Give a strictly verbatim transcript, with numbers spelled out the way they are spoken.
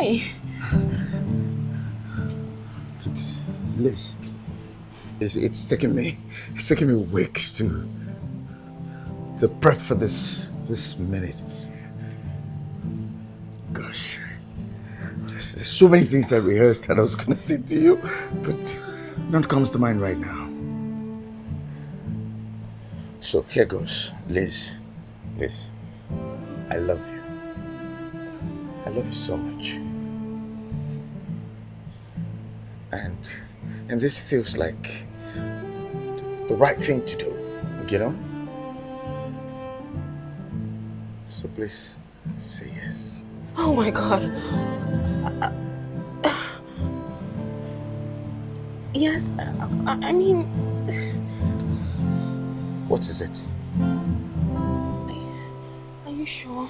why? Liz, it's, it's taken me, it's taken me weeks to, to prep for this, this minute. Gosh, there's so many things I rehearsed that I was gonna say to you, but none comes to mind right now. So here goes, Liz, Liz, I love you. I love you so much. And, and this feels like the right thing to do, you know? So please, say yes. Oh my God. Uh, uh, yes, uh, I mean... What is it? Are you sure?